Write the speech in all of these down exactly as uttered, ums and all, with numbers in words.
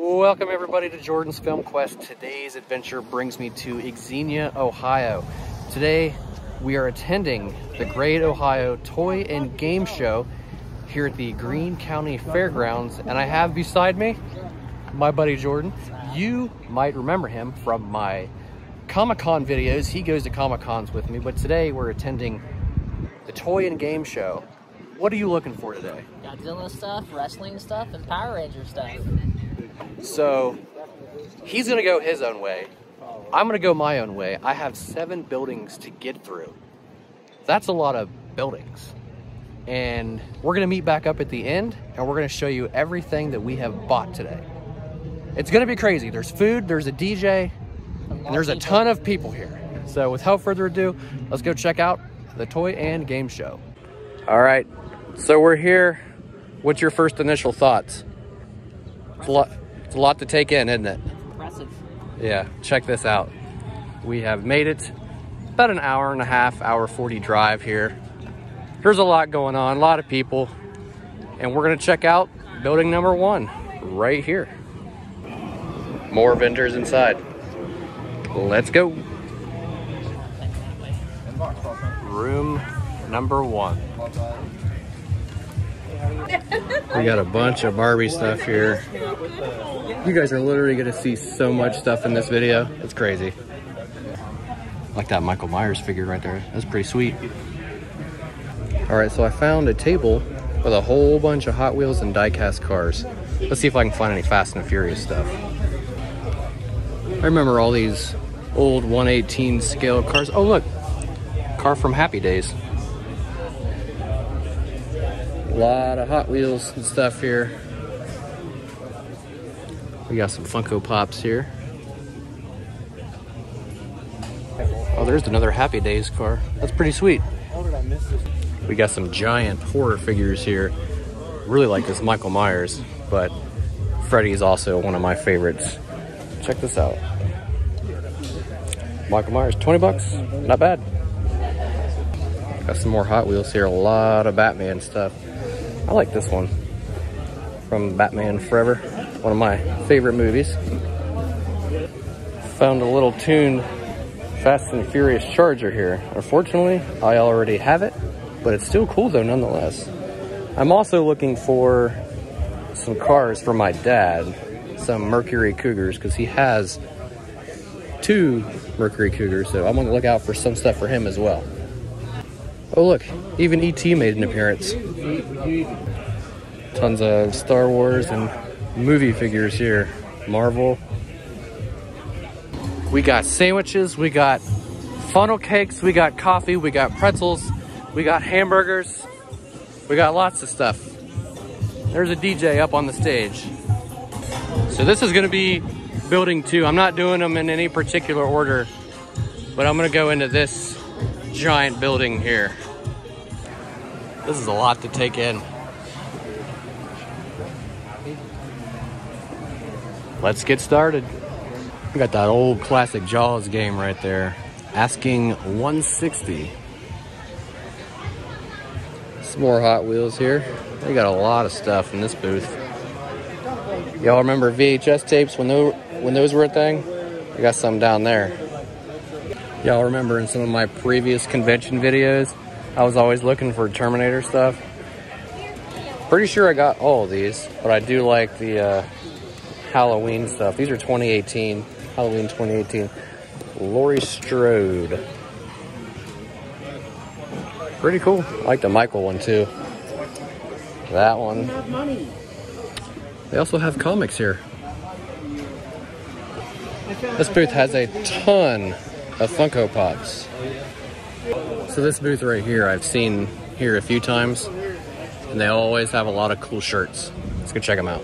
Welcome everybody to Jordan's Film Quest. Today's adventure brings me to Xenia, Ohio. Today we are attending the Great Ohio Toy and Game Show here at the Greene County Fairgrounds, and I have beside me my buddy Jordan. You might remember him from my Comic-Con videos. He goes to Comic-Cons with me, but today we're attending the Toy and Game Show. What are you looking for today? Godzilla stuff, wrestling stuff, and Power Rangers stuff. So he's gonna go his own way. I'm gonna go my own way. I have seven buildings to get through. That's a lot of buildings. And we're gonna meet back up at the end and we're gonna show you everything that we have bought today. It's gonna be crazy. There's food, there's a D J, and there's a ton of people here. So without further ado, let's go check out the Toy and Game Show. All right, so we're here. What's your first initial thoughts? It's a lot, it's a lot to take in, isn't it? Impressive. Yeah, check this out. We have made it about an hour and a half, hour forty drive here. There's a lot going on, a lot of people. And we're gonna check out building number one right here. More vendors inside. Let's go. Room number one. We got a bunch of Barbie stuff here. You guys are literally gonna see so much stuff in this video. It's crazy. Like that Michael Myers figure right there. That's pretty sweet. All right, so I found a table with a whole bunch of Hot Wheels and die-cast cars. Let's see if I can find any Fast and Furious stuff. I remember all these old one eighteen scale cars. Oh look, car from Happy Days. A lot of Hot Wheels and stuff here. We got some Funko Pops here. Oh, there's another Happy Days car. That's pretty sweet. We got some giant horror figures here. Really like this Michael Myers, but Freddy is also one of my favorites. Check this out. Michael Myers, twenty bucks, not bad. Got some more Hot Wheels here, a lot of Batman stuff. I like this one from Batman Forever, one of my favorite movies. Found a little tuned Fast and Furious Charger here. Unfortunately, I already have it, but it's still cool though nonetheless. I'm also looking for some cars for my dad, some Mercury Cougars, because he has two Mercury Cougars, so I'm gonna look out for some stuff for him as well. Oh look, even E T made an appearance. Tons of Star Wars and movie figures here. Marvel. We got sandwiches, we got funnel cakes, we got coffee, we got pretzels, we got hamburgers, we got lots of stuff. There's a D J up on the stage. So this is gonna be building two. I'm not doing them in any particular order, but I'm gonna go into this giant building here. This is a lot to take in. Let's get started. We got that old classic Jaws game right there. Asking one sixty. Some more Hot Wheels here. They got a lot of stuff in this booth. Y'all remember V H S tapes when those, when those were a thing? I got some down there. Y'all remember in some of my previous convention videos, I was always looking for Terminator stuff. Pretty sure I got all of these, but I do like the uh, Halloween stuff. These are twenty eighteen, Halloween twenty eighteen. Laurie Strode. Pretty cool. I like the Michael one too. That one. They also have comics here. This booth has a ton of Funko Pops. So this booth right here, I've seen here a few times, and they always have a lot of cool shirts. Let's go check them out.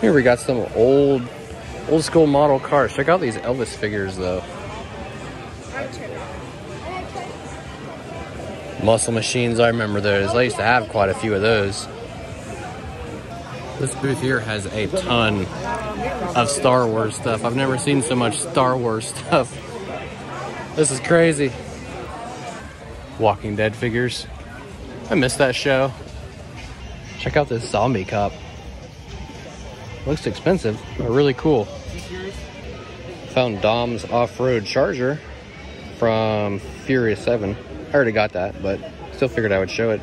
Here we got some old, old school model cars. Check out these Elvis figures though. Muscle machines, I remember those. I used to have quite a few of those. This booth here has a ton of Star Wars stuff. I've never seen so much Star Wars stuff. This is crazy. Walking Dead figures. I missed that show. Check out this zombie cop. Looks expensive, but really cool. Found Dom's off-road charger from Furious seven. I already got that, but still figured I would show it.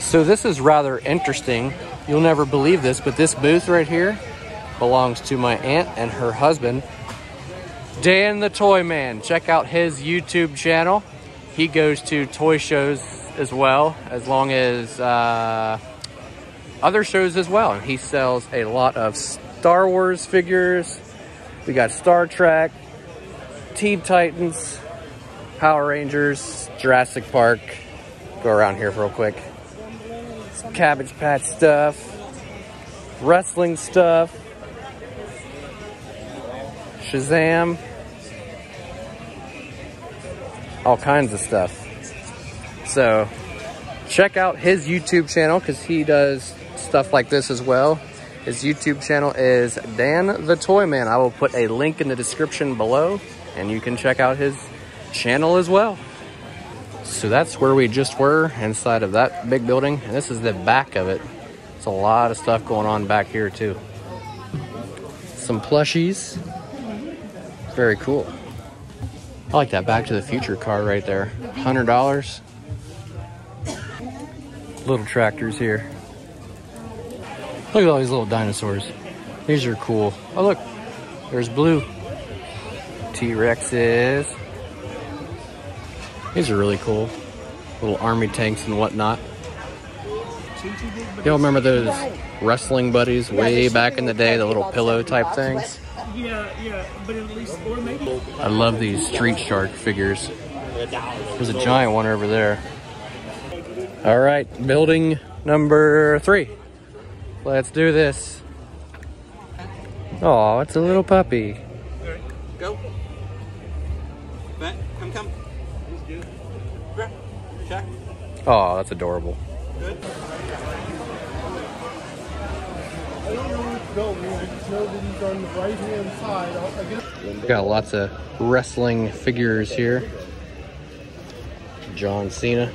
So this is rather interesting. You'll never believe this, but this booth right here belongs to my aunt and her husband, Dan the Toy Man. Check out his YouTube channel. He goes to toy shows as well, as long as uh, other shows as well. And he sells a lot of Star Wars figures. We got Star Trek, Teen Titans, Power Rangers, Jurassic Park. Go around here real quick. Cabbage Patch stuff, wrestling stuff, Shazam, all kinds of stuff. So check out his YouTube channel because he does stuff like this as well. His YouTube channel is Dan the Toy Man. I will put a link in the description below and you can check out his channel as well. So that's where we just were, inside of that big building. And this is the back of it. It's a lot of stuff going on back here too. Some plushies. Very cool. I like that Back to the Future car right there. one hundred dollars. Little tractors here. Look at all these little dinosaurs. These are cool. Oh look, there's Blue. T-Rexes. These are really cool. Little army tanks and whatnot. Y'all remember those wrestling buddies way back in the day, the little pillow type things? Yeah, yeah, but at least, or maybe. I love these Street Shark figures. There's a giant one over there. All right, building number three. Let's do this. Oh, it's a little puppy. All right, go. Matt, come, come. Oh, that's adorable. Good. Got lots of wrestling figures here. John Cena.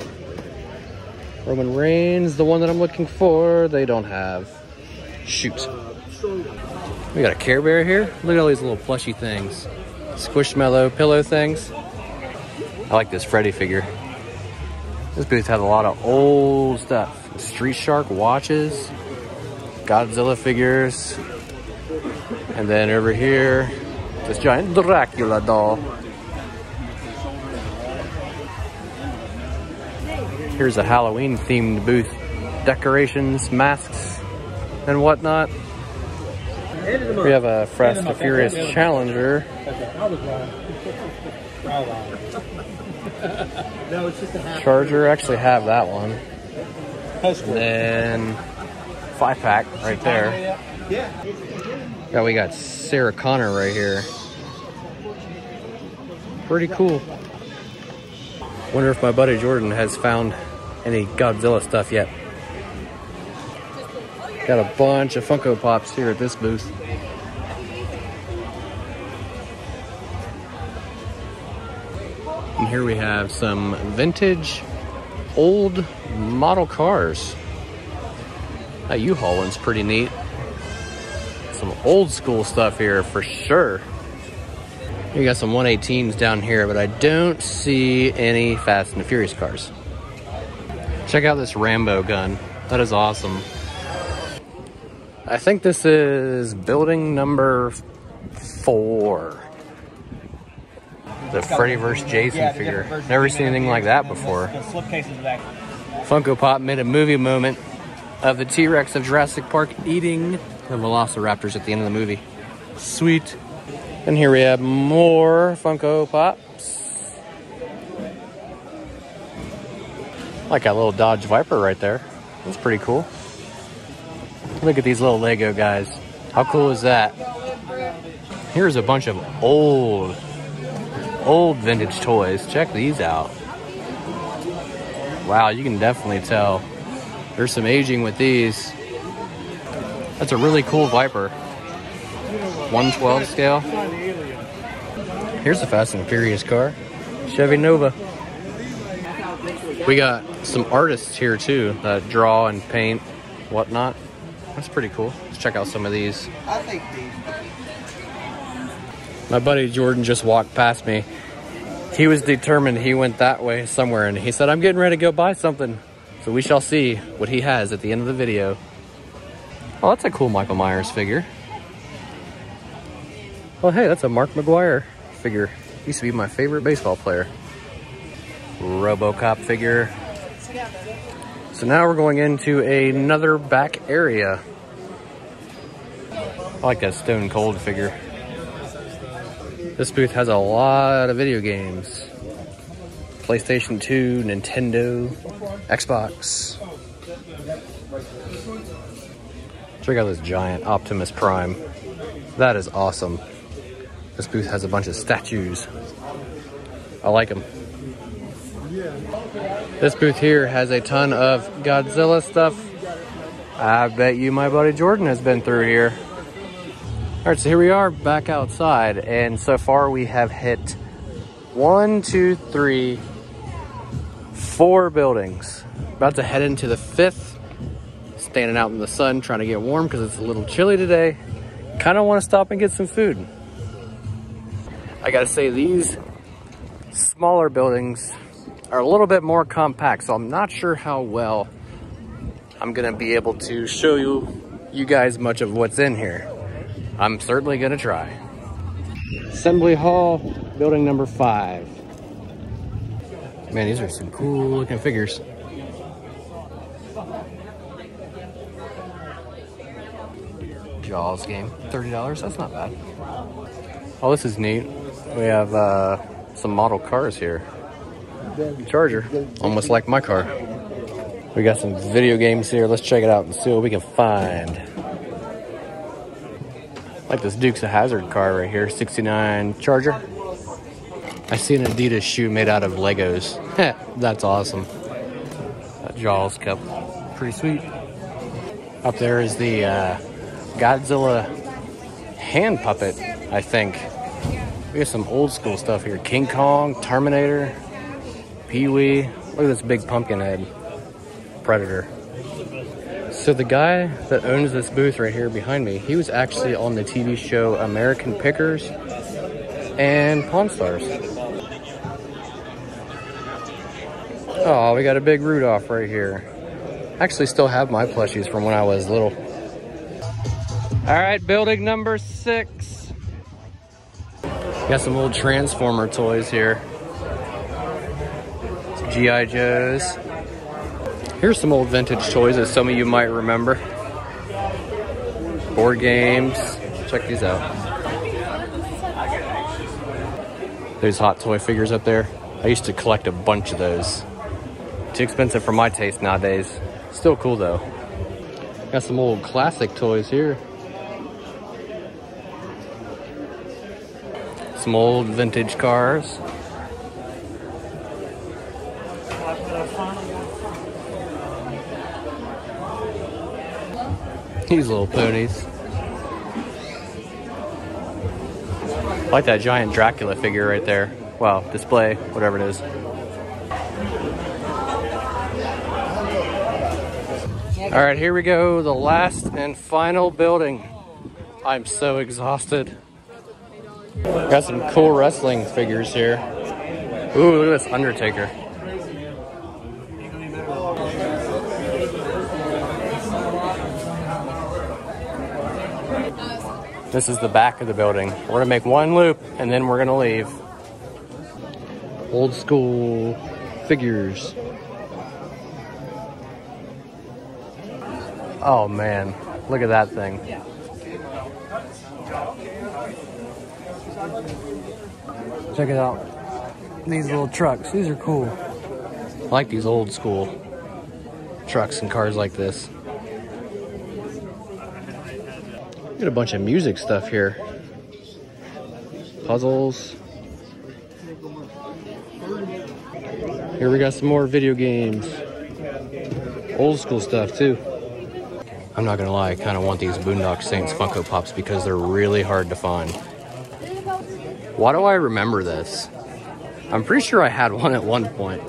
Roman Reigns, the one that I'm looking for, they don't have. Shoot. We got a Care Bear here. Look at all these little plushy things. Squishmallow pillow things. I like this Freddy figure. This booth has a lot of old stuff. Street Shark watches, Godzilla figures, and then over here, this giant Dracula doll. Here's a Halloween themed booth. Decorations, masks, and whatnot. We have a Fast and Furious Challenger. No, it's just a Charger. I actually have that one. And then five pack right there. Yeah, we got Sarah Connor right here. Pretty cool. Wonder if my buddy Jordan has found any Godzilla stuff yet. Got a bunch of Funko Pops here at this booth. And here we have some vintage old model cars. That U-Haul one's pretty neat. Some old school stuff here for sure. We got some one eighteens down here, but I don't see any Fast and Furious cars. Check out this Rambo gun. That is awesome. I think this is building number four. The Freddy versus. Jason yeah, figure. Never seen anything like that before. The slipcases back. Funko Pop made a movie moment of the T-Rex of Jurassic Park eating the Velociraptors at the end of the movie. Sweet. And here we have more Funko Pops. Like a little Dodge Viper right there. That's pretty cool. Look at these little Lego guys. How cool is that? Here's a bunch of old... old vintage toys. Check these out. Wow, you can definitely tell there's some aging with these. That's a really cool Viper. one twelfth scale. Here's a Fast and Furious car, Chevy Nova. We got some artists here too that draw and paint, whatnot. That's pretty cool. Let's check out some of these. I think these. My buddy Jordan just walked past me. He was determined. He went that way somewhere, and he said, "I'm getting ready to go buy something." So we shall see what he has at the end of the video. Oh, that's a cool Michael Myers figure. Oh, hey, that's a Mark McGuire figure. Used to be my favorite baseball player. RoboCop figure. So now we're going into another back area. I like that Stone Cold figure. This booth has a lot of video games. PlayStation two, Nintendo, Xbox. Check out this giant Optimus Prime. That is awesome. This booth has a bunch of statues. I like them. This booth here has a ton of Godzilla stuff. I bet you my buddy Jordan has been through here. All right, so here we are back outside, and so far we have hit one, two, three, four buildings. About to head into the fifth. Standing out in the sun, trying to get warm because it's a little chilly today. Kind of want to stop and get some food. I gotta say, these smaller buildings are a little bit more compact, so I'm not sure how well I'm gonna be able to show you you guys much of what's in here. I'm certainly gonna try. Assembly Hall, building number five. Man, these are some cool looking figures. Jaws game, thirty dollars, that's not bad. Oh, this is neat. We have uh, some model cars here. Charger, almost like my car. We got some video games here. Let's check it out and see what we can find. Like this Dukes of Hazzard car right here, sixty-nine Charger. I see an Adidas shoe made out of Legos. That's awesome. That Jaws cup, pretty sweet. Up there is the uh, Godzilla hand puppet, I think. We have some old school stuff here. King Kong, Terminator. Pee-wee. Look at this big pumpkin head. Predator. So the guy that owns this booth right here behind me, he was actually on the T V show American Pickers and Pawn Stars. Oh, we got a big Rudolph right here. I actually still have my plushies from when I was little. All right, building number six. Got some old Transformer toys here. G I Joes. Here's some old vintage toys that some of you might remember. Board games. Check these out. There's hot toy figures up there. I used to collect a bunch of those. Too expensive for my taste nowadays. Still cool though. Got some old classic toys here. Some old vintage cars. These little ponies. I like that giant Dracula figure right there. Wow, display, whatever it is. All right, here we go, the last and final building. I'm so exhausted. Got some cool wrestling figures here. Ooh, look at this Undertaker. This is the back of the building. We're gonna make one loop and then we're gonna leave. Old school figures. Oh man, look at that thing. Check it out. These little trucks, these are cool. I like these old school trucks and cars like this. Got a bunch of music stuff here. Puzzles. Here we got some more video games. Old school stuff too. I'm not gonna lie, I kinda want these Boondock Saints Funko Pops because they're really hard to find. Why do I remember this? I'm pretty sure I had one at one point.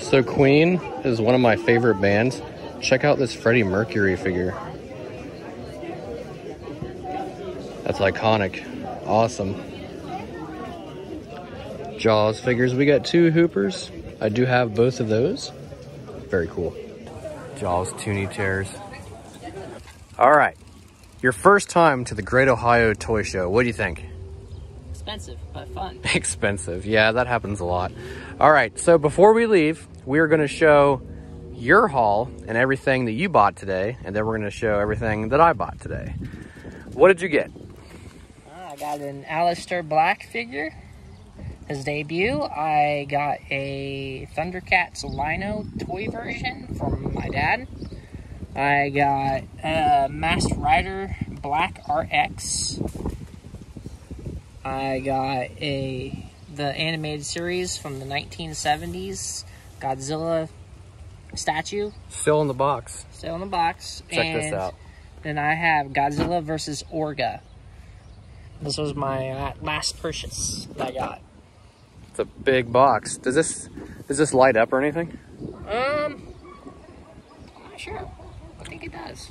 So Queen is one of my favorite bands. Check out this Freddie Mercury figure. That's iconic. Awesome. Jaws figures. We got two Hoopers. I do have both of those. Very cool. Jaws Toonie Tears. All right. Your first time to the Great Ohio Toy Show. What do you think? Expensive, but fun. Expensive. Yeah, that happens a lot. All right. So before we leave, we are going to show your haul and everything that you bought today. And then we're going to show everything that I bought today. What did you get? Uh, I got an Aleister Black figure. His debut. I got a Thundercats Lino toy version from my dad. I got a Masked Rider Black R X. I got a the animated series from the nineteen seventies Godzilla statue. Still in the box. Still in the box. Check and this out. Then I have Godzilla versus Orga. This was my last purchase that I got. It's a big box. Does this does this light up or anything? Um, I'm not sure. I think it does.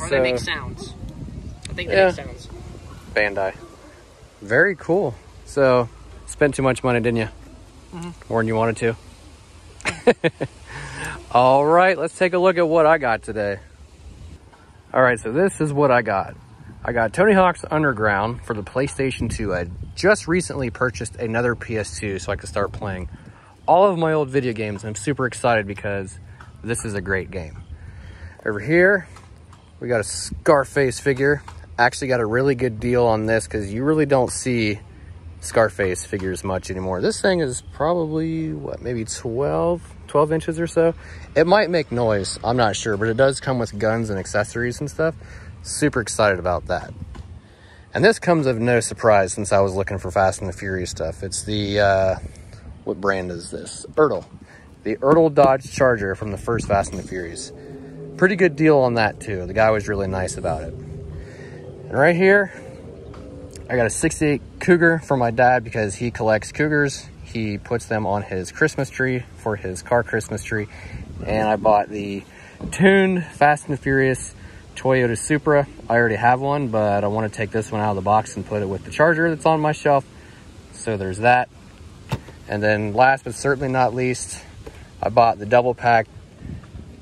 Or so, they make sounds. I think they yeah. make sounds. Bandai. Very cool. So, spent too much money, didn't you? Mm-hmm. More than you wanted to. All right, let's take a look at what I got today. All right, so this is what I got. I got Tony Hawk's Underground for the PlayStation two. I just recently purchased another P S two so I could start playing all of my old video games. And I'm super excited because this is a great game. Over here, we got a Scarface figure. Actually got a really good deal on this because you really don't see Scarface figures much anymore. This thing is probably, what, maybe twelve, twelve inches or so. It might make noise, I'm not sure, but it does come with guns and accessories and stuff. Super excited about that. And this comes of no surprise since I was looking for Fast and the Furious stuff. It's the, uh, what brand is this? Ertl. The Ertl Dodge Charger from the first Fast and the Furious. Pretty good deal on that too. The guy was really nice about it. And right here, I got a sixty-eight Cougar for my dad because he collects Cougars. He puts them on his Christmas tree for his car Christmas tree. And I bought the tuned Fast and the Furious Toyota Supra. I already have one, but I want to take this one out of the box and put it with the Charger that's on my shelf. So there's that. And then last but certainly not least, I bought the double pack.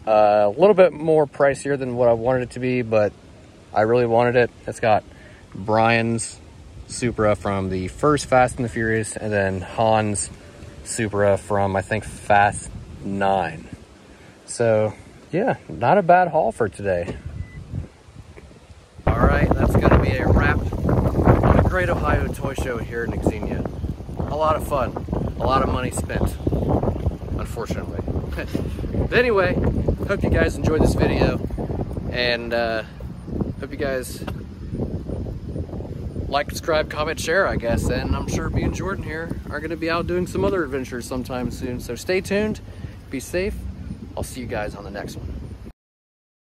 Uh, a little bit more pricier than what I wanted it to be, but I really wanted it. It's got Brian's Supra from the first Fast and the Furious, and then Han's Supra from, I think, Fast nine. So, yeah, not a bad haul for today. All right, that's going to be a wrap on the Great Ohio Toy Show here in Xenia. A lot of fun, a lot of money spent, unfortunately. But anyway, hope you guys enjoyed this video, and uh, hope you guys like, subscribe, comment, share, I guess. And I'm sure me and Jordan here are going to be out doing some other adventures sometime soon. So stay tuned, be safe. I'll see you guys on the next one.